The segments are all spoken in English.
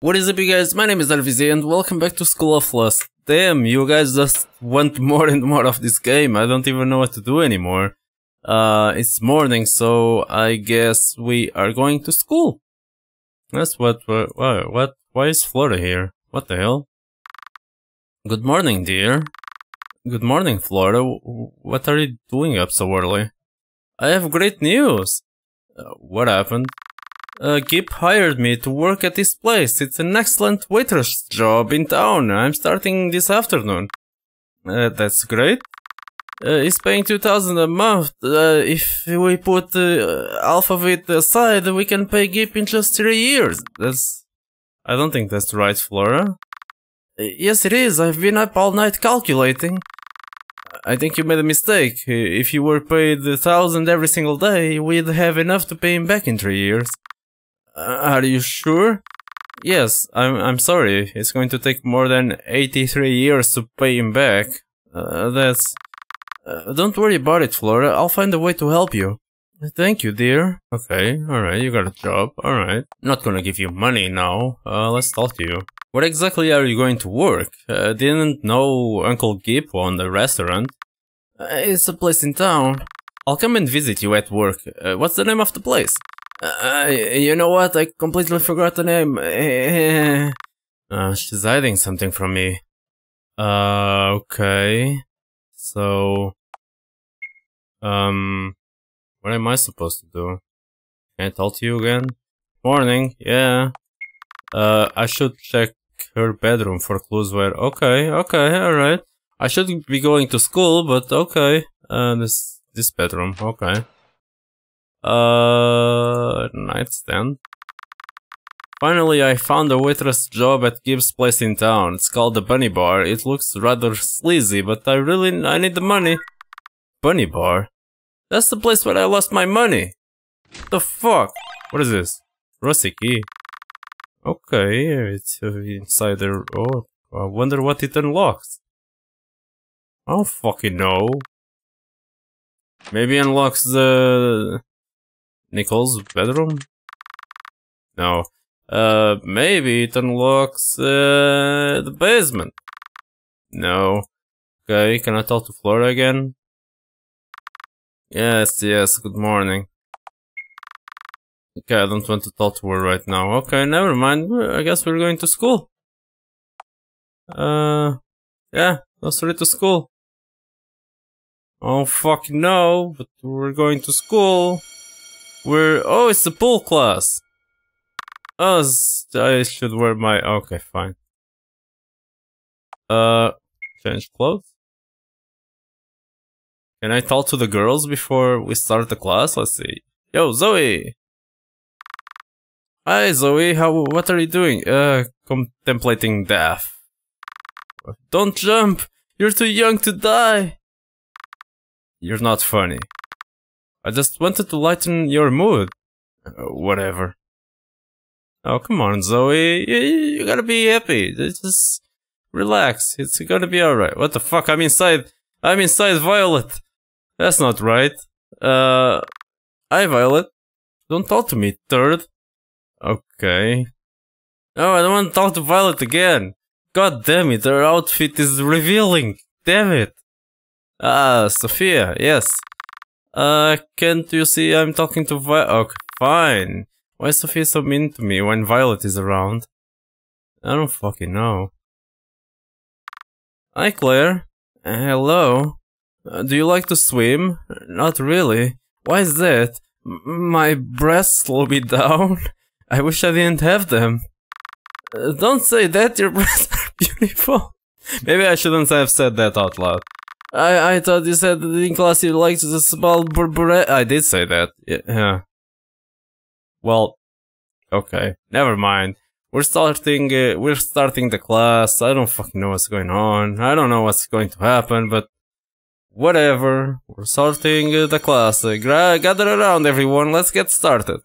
What is up, you guys? My name is Alvizy and welcome back to School of Lust. Damn, you guys just want more and more of this game. I don't even know what to do anymore. It's morning, so I guess we are going to school. That's what? Why is Flora here? What the hell? Good morning, dear. Good morning, Flora. What are you doing up so early? I have great news. What happened? Gip hired me to work at this place. It's an excellent waitress job in town. I'm starting this afternoon. That's great. He's paying 2,000 a month. If we put half of it aside, we can pay Gip in just 3 years. I don't think that's right, Flora. Yes, it is. I've been up all night calculating. I think you made a mistake. If you were paid 1,000 every single day, we'd have enough to pay him back in 3 years. Are you sure? Yes, I'm sorry. It's going to take more than 83 years to pay him back. Don't worry about it, Flora. I'll find a way to help you. Thank you, dear. Okay, alright, you got a job. Alright. Not gonna give you money now. Let's talk to you. Where exactly are you going to work? Didn't know Uncle Gip owned the restaurant. It's a place in town. I'll come and visit you at work. What's the name of the place? You know what? I completely forgot the name. She's hiding something from me. Okay. So... what am I supposed to do? Can I talk to you again? Morning, yeah. I should check her bedroom for clues where... Okay, alright. I shouldn't be going to school, but okay. This bedroom, okay. Nightstand. Finally, I found a waitress job at Gip's place in town. It's called the Bunny Bar. It looks rather sleazy, but I need the money. Bunny Bar? That's the place where I lost my money. What the fuck? What is this? Rosiki. Okay, it's inside there. Oh, I wonder what it unlocks. I don't fucking know. Maybe unlocks the... Nicole's bedroom? No. Maybe it unlocks the basement. No. Okay, can I talk to Flora again? Yes, good morning. Okay, I don't want to talk to her right now. Okay, never mind. I guess we're going to school. Yeah, let's read to school. Oh fuck no, but we're going to school. Oh, it's the pool class. Oh, I should wear my... Okay, fine. Change clothes. Can I talk to the girls before we start the class? Let's see. Yo, Zoe! Hi, Zoe. What are you doing? Contemplating death. Don't jump! You're too young to die! You're not funny. I just wanted to lighten your mood. Whatever. Oh, come on, Zoe. You gotta be happy. Just relax. It's gonna be alright. What the fuck? I'm inside Violet. That's not right. Hi, Violet. Don't talk to me, turd. Okay. No, I don't want to talk to Violet again. God damn it, her outfit is revealing. Damn it. Sofia, yes. Can't you see I'm talking to Violet? Okay, fine. Why is Sofia so mean to me when Violet is around? I don't fucking know. Hi, Claire. Hello. Do you like to swim? Not really. Why is that? My breasts slow me down. I wish I didn't have them. Don't say that, your breasts are beautiful. Maybe I shouldn't have said that out loud. I thought you said that in class you liked the small I did say that. Yeah. Well, okay. Never mind. We're starting the class. I don't fucking know what's going on. I don't know what's going to happen, but whatever. We're starting the class. Gather around, everyone. Let's get started.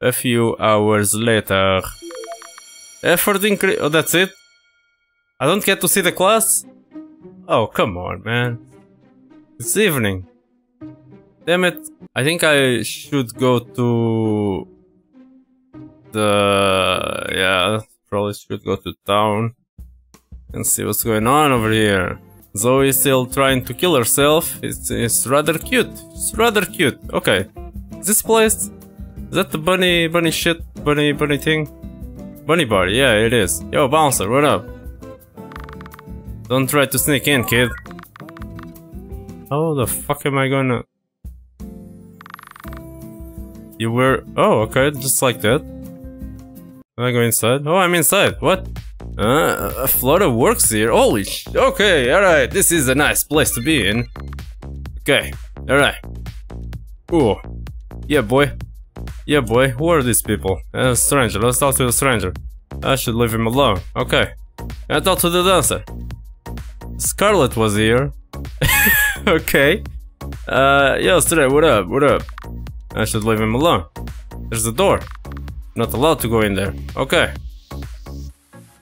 A few hours later. Effort increase. Oh, that's it? I don't get to see the class? Oh, come on, man. It's evening. Damn it. I think I should go to yeah, probably should go to town and see what's going on over here. Zoe is still trying to kill herself. It's rather cute. It's rather cute. Okay. This place? Is that the bunny shit? Bunny thing? Bunny bar, yeah, it is. Yo, bouncer, what up? Don't try to sneak in, kid. How the fuck am I gonna... You were... Oh, okay, just like that. Can I go inside? Oh, I'm inside, what? Flora works here? Holy sh... Okay, alright, this is a nice place to be in. Okay, alright. Ooh. Yeah, boy. Yeah, boy, who are these people? A stranger, let's talk to the stranger. I should leave him alone, okay. Can I talk to the dancer? Scarlet was here. Okay. Yo, Stray, what up, what up? I should leave him alone. There's a door. Not allowed to go in there. Okay.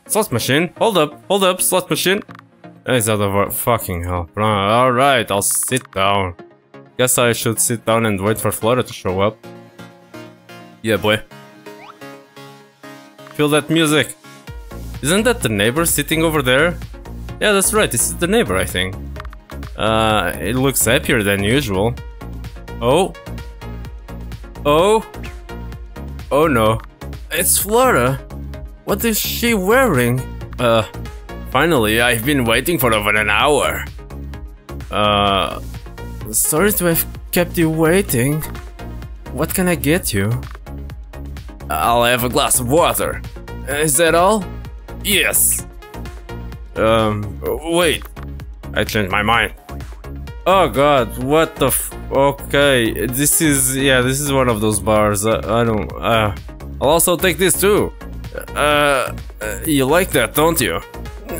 Slot machine. Hold up, slot machine. It's out of our fucking hell. Alright, I'll sit down. Guess I should sit down and wait for Flora to show up. Yeah, boy. Feel that music. Isn't that the neighbor sitting over there? Yeah, that's right, this is the neighbor, I think. It looks happier than usual. Oh. Oh? Oh no. It's Flora! What is she wearing? Finally, I've been waiting for over an hour. Sorry to have kept you waiting. What can I get you? I'll have a glass of water. Is that all? Yes! Wait. I changed my mind. Oh god, what the f... Okay, this is... Yeah, this is one of those bars. I don't... I'll also take this too. You like that, don't you?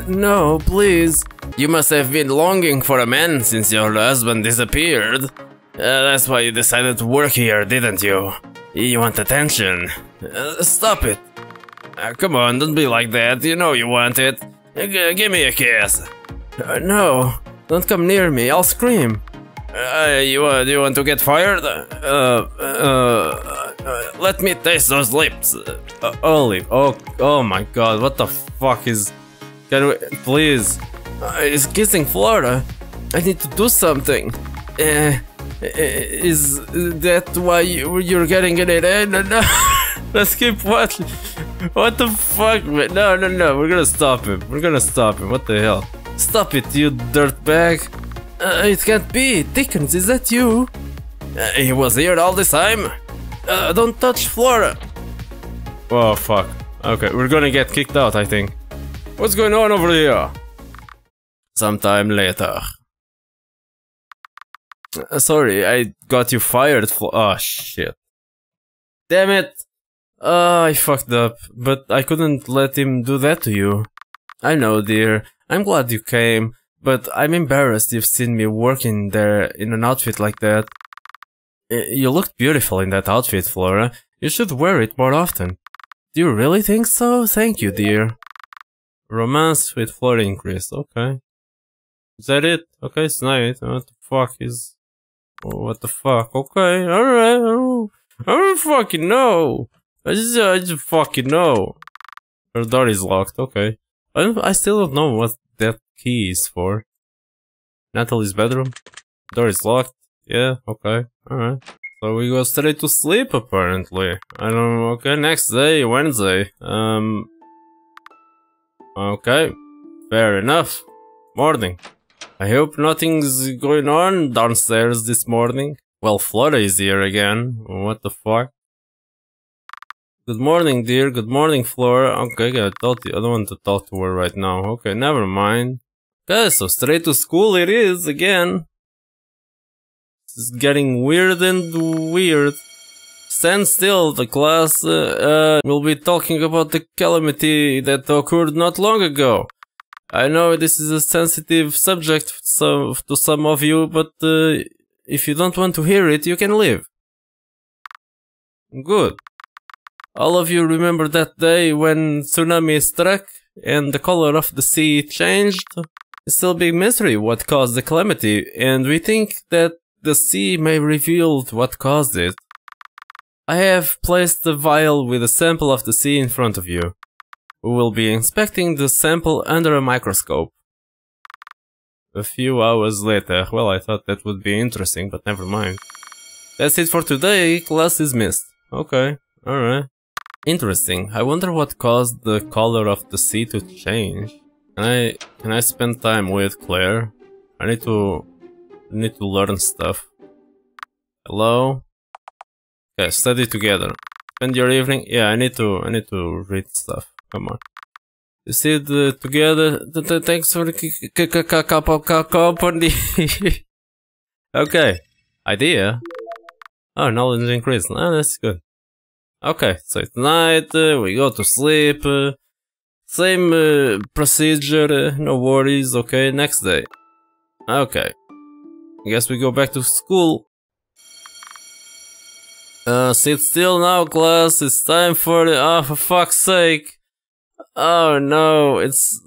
No, please. You must have been longing for a man since your husband disappeared. That's why you decided to work here, didn't you? You want attention. Stop it. Come on, don't be like that. You know you want it. Give me a kiss. No. Don't come near me, I'll scream. Do you want to get fired? Let me taste those lips. Olive, oh my god, what the fuck is... Can we... Please. Is kissing Flora? I need to do something. Is that why you're getting in it? No. Let's keep watching. What the fuck, man? No, we're gonna stop him. We're gonna stop him, what the hell? Stop it, you dirtbag! It can't be! Dickens, is that you? He was here all this time? Don't touch Flora! Oh, fuck. Okay, we're gonna get kicked out, I think. What's going on over here? Sometime later. Sorry, I got you fired, Flora. Oh, shit. Damn it! I fucked up, but I couldn't let him do that to you. I know, dear. I'm glad you came, but I'm embarrassed you've seen me working there in an outfit like that. You looked beautiful in that outfit, Flora. You should wear it more often. Do you really think so? Thank you, dear. Romance with Flora increased. Okay. Is that it? Okay, it's night. What the fuck is... What the fuck? Okay, alright. I don't fucking know. I just fucking know. Her door is locked. Okay. I still don't know what that key is for. Natalie's bedroom. Door is locked. Yeah, okay. Alright. So we go straight to sleep, apparently. I don't know. Okay, next day, Wednesday. Okay. Fair enough. Morning. I hope nothing's going on downstairs this morning. Well, Flora is here again. What the fuck? Good morning, dear. Good morning, Flora. Okay, I don't want to talk to her right now. Okay, never mind. Okay, so straight to school it is again. It's getting weird and weird. Stand still, the class. We'll be talking about the calamity that occurred not long ago. I know this is a sensitive subject to some of you, but if you don't want to hear it, you can leave. Good. All of you remember that day when tsunami struck and the color of the sea changed? It's still a big mystery what caused the calamity, and we think that the sea may reveal what caused it. I have placed the vial with a sample of the sea in front of you. We will be inspecting the sample under a microscope. A few hours later. Well, I thought that would be interesting, but never mind. That's it for today, class is missed. Okay, alright. Interesting, I wonder what caused the color of the sea to change. Can I spend time with Claire? I need to learn stuff. Hello? Okay, study together. Spend your evening? Yeah, I need to read stuff. Come on. You see the together, thanks for the company. Okay. Idea. Oh, knowledge increased. Oh, that's good. Okay, so tonight we go to sleep. Same procedure, no worries. Okay, next day. Okay. I guess we go back to school. Sit still now, class. It's time for the... Oh, for fuck's sake. Oh, no, it's...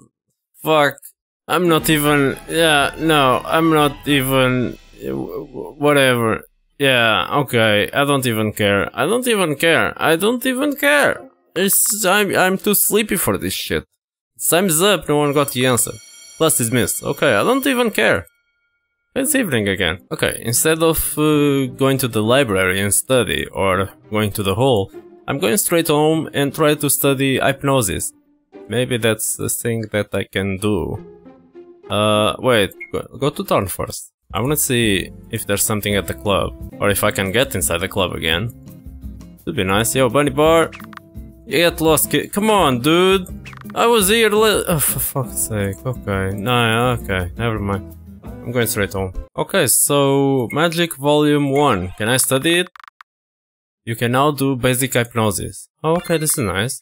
Fuck. I'm not even... Yeah, no, I'm not even... Whatever. Yeah, okay, I don't even care. I don't even care. I don't even care. It's... I'm too sleepy for this shit. Time's up, no one got the answer. Class dismissed. Okay, I don't even care. It's evening again. Okay, instead of going to the library and study, or going to the hall, I'm going straight home and try to study hypnosis. Maybe that's the thing that I can do. Wait, go to town first. I wanna see if there's something at the club, or if I can get inside the club again. It'd be nice. Yo, bunny bar! You get lost, kid. Come on, dude! I was here oh, for fuck's sake. Okay, nah, okay, never mind. I'm going straight home. Okay, so Magic Volume 1. Can I study it? You can now do basic hypnosis. Oh, okay, this is nice.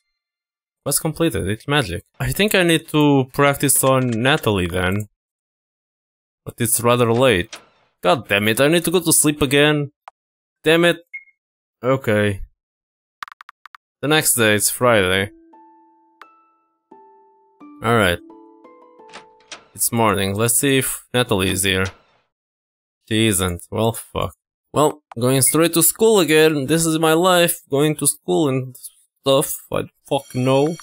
Quest completed. It's magic. I think I need to practice on Natalie then. But it's rather late. God damn it! I need to go to sleep again. Damn it. Okay. The next day, it's Friday. All right. It's morning, let's see if Natalie is here. She isn't, well fuck. Well, going straight to school again, this is my life, going to school and stuff, I fuck no.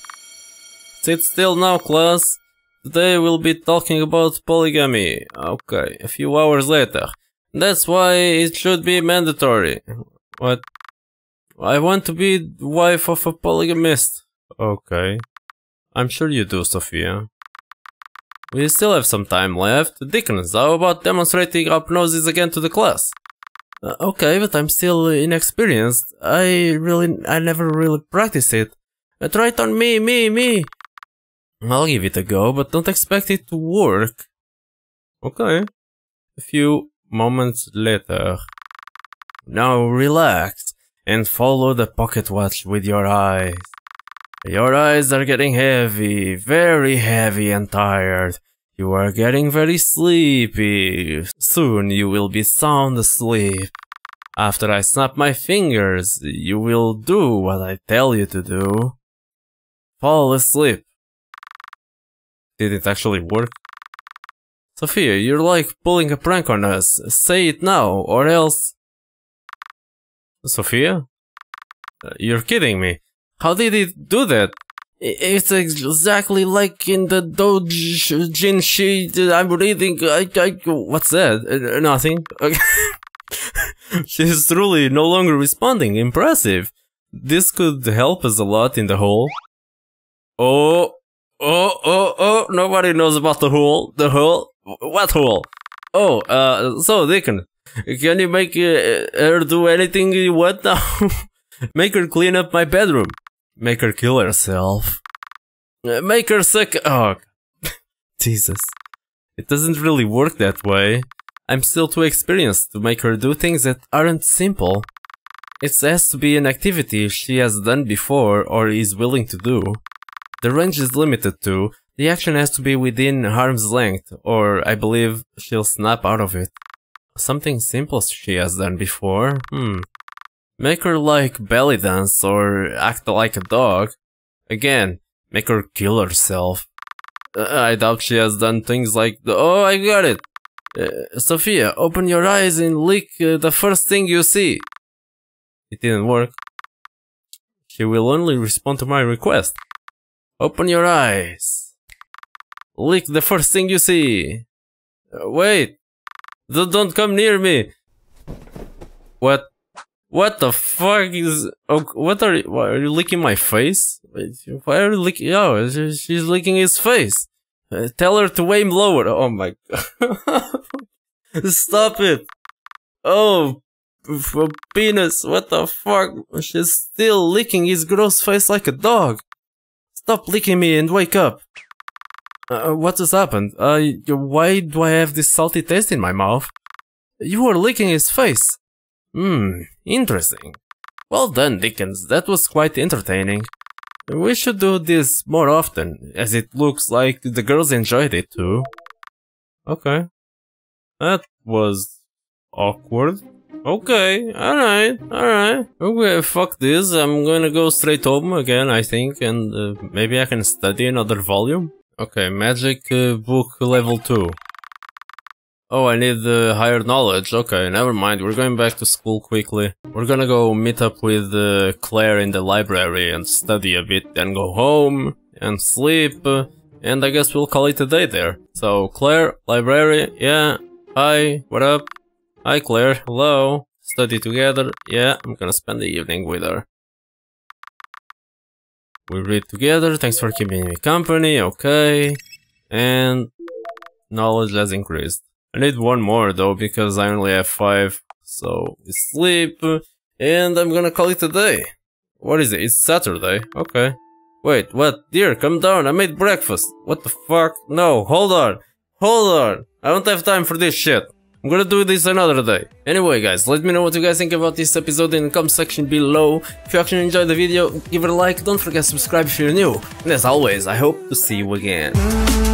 Sit still now, class. Today we'll be talking about polygamy. Okay, a few hours later. That's why it should be mandatory. What? I want to be the wife of a polygamist. Okay. I'm sure you do, Sofia. We still have some time left. Dickens, how about demonstrating hypnosis again to the class? Okay, but I'm still inexperienced. I never really practiced it. Try it on me. I'll give it a go, but don't expect it to work. Okay. A few moments later. Now relax and follow the pocket watch with your eyes. Your eyes are getting heavy, very heavy and tired. You are getting very sleepy. Soon you will be sound asleep. After I snap my fingers, you will do what I tell you to do. Fall asleep. Did it actually work? Sofia, you're like pulling a prank on us. Say it now, or else... Sofia? You're kidding me. How did it do that? It's exactly like in the doujin sheet I'm reading. What's that? Nothing. She's truly no longer responding. Impressive. This could help us a lot in the hole. Oh. Nobody knows about the hole. The hole? What hole? Oh, so Dickon, can you make her do anything you want now? Make her clean up my bedroom. Make her kill herself. Make her suck. Oh, Jesus. It doesn't really work that way. I'm still too experienced to make her do things that aren't simple. It has to be an activity she has done before or is willing to do. The range is limited to. The action has to be within harm's length, or I believe she'll snap out of it. Something simple she has done before? Make her like belly dance or act like a dog. Again, make her kill herself. I doubt she has done things like oh, I got it! Sofia, open your eyes and lick the first thing you see. It didn't work. She will only respond to my request. Open your eyes. Lick the first thing you see. Wait. Don't come near me. What? What the fuck is... Oh, what are you... Why are you licking my face? Why are you licking... Oh, she's licking his face. Tell her to aim lower. Oh my god. Stop it. Oh, penis. What the fuck? She's still licking his gross face like a dog. Stop licking me and wake up. What has happened? Why do I have this salty taste in my mouth? You were licking his face. Hmm, interesting. Well done, Dickens, that was quite entertaining. We should do this more often, as it looks like the girls enjoyed it too. Okay. That was... awkward. Okay, alright. Okay, fuck this, I'm gonna go straight home again, I think, and maybe I can study another volume? Okay, magic book level 2. Oh, I need higher knowledge. Okay, never mind. We're going back to school quickly. We're gonna go meet up with Claire in the library and study a bit, then go home and sleep, and I guess we'll call it a day there. So, Claire, library, yeah. Hi, what up? Hi, Claire. Hello. Study together. Yeah, I'm gonna spend the evening with her. We read together. Thanks for keeping me company. Okay, and knowledge has increased. I need one more though, because I only have 5, so we sleep, and I'm gonna call it a day. What is it? It's Saturday, okay. Wait, what? Dear, come down, I made breakfast. What the fuck? No, hold on, I don't have time for this shit. I'm gonna do this another day. Anyway guys, let me know what you guys think about this episode in the comment section below. If you actually enjoyed the video, give it a like, don't forget to subscribe if you're new. And as always, I hope to see you again.